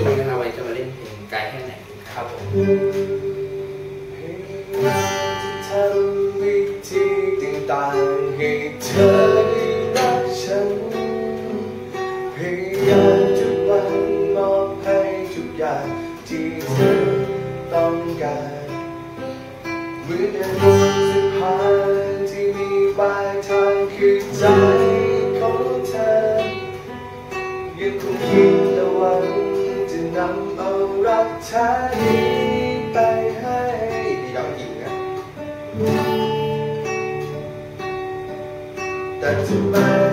ที่คุยกันมาวันนี้จะมาเล่นเพลงไกลแค่ไหนครับThat's a man.